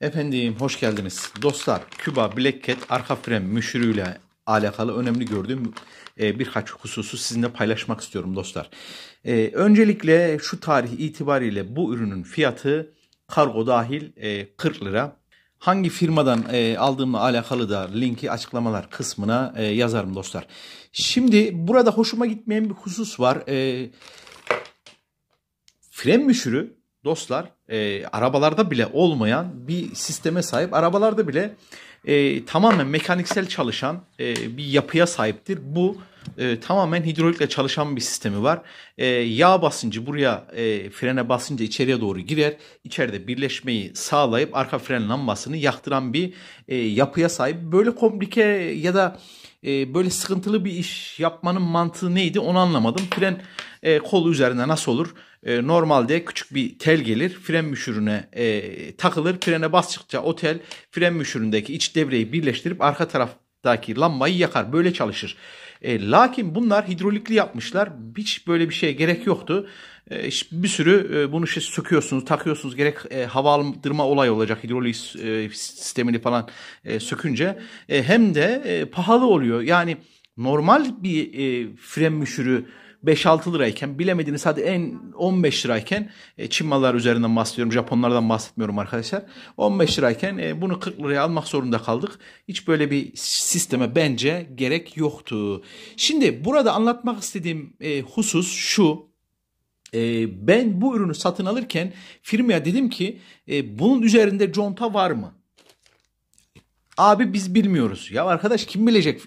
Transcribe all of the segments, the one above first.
Efendim hoş geldiniz. Dostlar, Küba Black Cat arka fren müşürüyle alakalı önemli gördüğüm birkaç hususu sizinle paylaşmak istiyorum dostlar. Öncelikle şu tarih itibariyle bu ürünün fiyatı kargo dahil 40 lira. Hangi firmadan aldığımla alakalı da linki açıklamalar kısmına yazarım dostlar. Şimdi burada hoşuma gitmeyen bir husus var. Fren müşürü dostlar arabalarda bile olmayan bir sisteme sahip. Arabalarda bile tamamen mekaniksel çalışan bir yapıya sahiptir. Bu tamamen hidrolikle çalışan bir sistemi var. Yağ basıncı buraya frene basınca içeriye doğru girer. İçeride birleşmeyi sağlayıp arka fren lambasını yaktıran bir yapıya sahip. Böyle komplike ya da böyle sıkıntılı bir iş yapmanın mantığı neydi onu anlamadım. Fren kolu üzerinde nasıl olur? Normalde küçük bir tel gelir. Fren müşürüne takılır. Frene bastıkça o tel fren müşüründeki iç devreyi birleştirip arka taraftaki lambayı yakar. Böyle çalışır. Lakin bunlar hidrolikli yapmışlar. Hiç böyle bir şeye gerek yoktu. Bir sürü bunu söküyorsunuz, takıyorsunuz. Gerek hava aldırma olayı olacak. Hidrolik sistemini falan sökünce. Hem de pahalı oluyor. Yani normal bir fren müşürü 5-6 lirayken, bilemediğiniz hadi en 15 lirayken, Çin malları üzerinden bahsediyorum, Japonlardan bahsetmiyorum arkadaşlar. 15 lirayken bunu 40 liraya almak zorunda kaldık. Hiç böyle bir sisteme bence gerek yoktu. Şimdi burada anlatmak istediğim husus şu. Ben bu ürünü satın alırken firmaya dedim ki bunun üzerinde conta var mı? Abi biz bilmiyoruz. Ya arkadaş kim bilecek?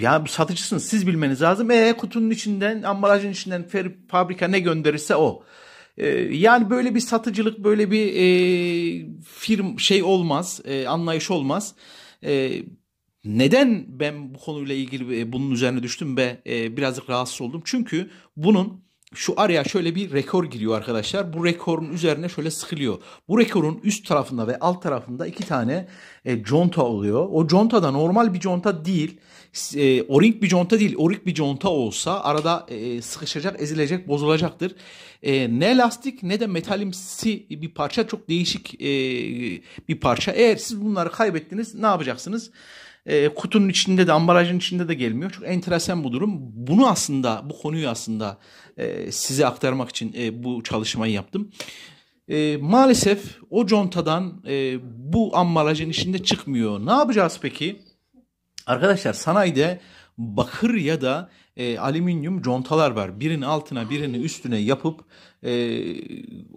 Ya satıcısınız, siz bilmeniz lazım. Kutunun içinden, ambalajın içinden fabrika ne gönderirse o. Yani böyle bir satıcılık, böyle bir şey olmaz, anlayış olmaz. Neden ben bu konuyla ilgili bunun üzerine düştüm ve birazcık rahatsız oldum? Çünkü bunun şu araya şöyle bir rekor giriyor arkadaşlar. Bu rekorun üzerine şöyle sıkılıyor. Bu rekorun üst tarafında ve alt tarafında iki tane conta oluyor. O conta da normal bir conta değil. O-ring bir conta değil. O-ring bir conta olsa arada sıkışacak, ezilecek, bozulacaktır. Ne lastik ne de metalimsi bir parça. Çok değişik bir parça. Eğer siz bunları kaybettiniz ne yapacaksınız? Kutunun içinde de ambalajın içinde de gelmiyor. Çok enteresan bu durum. Bunu aslında, bu konuyu aslında size aktarmak için bu çalışmayı yaptım. Maalesef o contadan bu ambalajın içinde çıkmıyor. Ne yapacağız peki? Arkadaşlar sanayide bakır ya da alüminyum contalar var. Birinin altına birini üstüne yapıp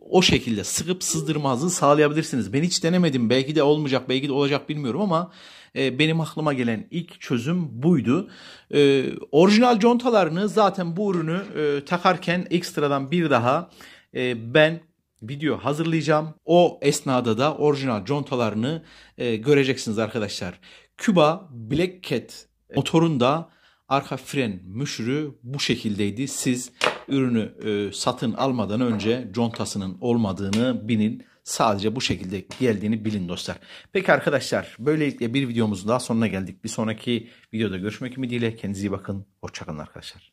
o şekilde sıkıp sızdırmanızı sağlayabilirsiniz. Ben hiç denemedim. Belki de olmayacak, belki de olacak bilmiyorum ama benim aklıma gelen ilk çözüm buydu. Orijinal contalarını zaten bu ürünü takarken ekstradan bir daha ben video hazırlayacağım. O esnada da orijinal contalarını göreceksiniz arkadaşlar. Küba Black Cat motorunda arka fren müşürü bu şekildeydi. Siz ürünü satın almadan önce contasının olmadığını bilin. Sadece bu şekilde geldiğini bilin dostlar. Peki arkadaşlar, böylelikle bir videomuzun daha sonuna geldik. Bir sonraki videoda görüşmek ümidiyle. Kendinize iyi bakın. Hoşçakalın arkadaşlar.